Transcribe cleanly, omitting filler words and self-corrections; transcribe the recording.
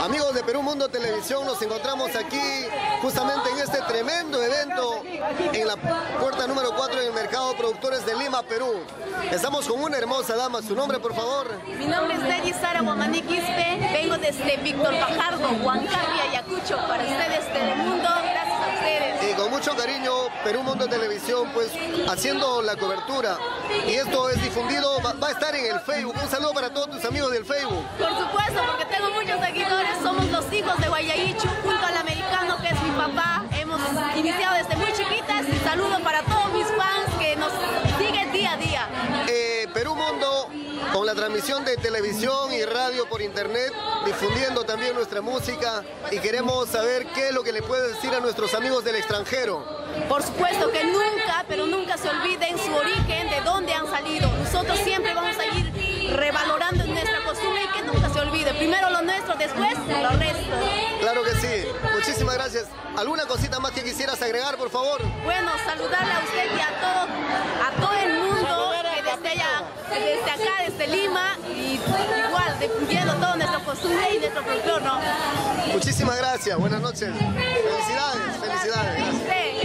Amigos de Perú Mundo Televisión, nos encontramos aquí justamente en este tremendo evento en la puerta número 4 del mercado Productores de Lima, Perú. Estamos con una hermosa dama. ¿Su nombre, por favor? Mi nombre es Nelly Sara Guamaniquispe. Vengo desde Víctor Pajardo, Huancavía, Ayacucho, para ustedes Telemundo. Gracias a ustedes. Y con mucho cariño, Perú Mundo Televisión, pues, haciendo la cobertura. Y esto es difundido, va a estar en el Facebook. Un saludo para todos tus amigos del Facebook. Por supuesto, porque tengo muchos seguidores. Somos los hijos de Guayaquicho, junto al americano, que es mi papá. Hemos iniciado desde muy chiquitas. Un saludo para todos mis fans que nos siguen día a día. Perú Mundo, con la transmisión de televisión y radio por internet, difundiendo también nuestra música, y queremos saber qué es lo que le puedes decir a nuestros amigos del extranjero. Por supuesto que nunca, pero nunca se olviden su origen, de dónde han salido. Nosotros siempre vamos a ir revalorando nuestra costumbre y que nunca se olvide. Primero lo nuestro, después lo resto. Claro que sí. Muchísimas gracias. ¿Alguna cosita más que quisieras agregar, por favor? Bueno, saludarle a usted y a todo el mundo que desde acá, desde Lima, y igual, difundiendo toda nuestra costumbre y nuestro folclore, ¿no? Muchísimas gracias. Buenas noches. Felicidades. Gracias.